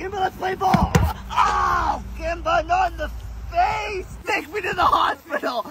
Kimba, let's play ball! Oh, Kimba, not in the face! Take me to the hospital!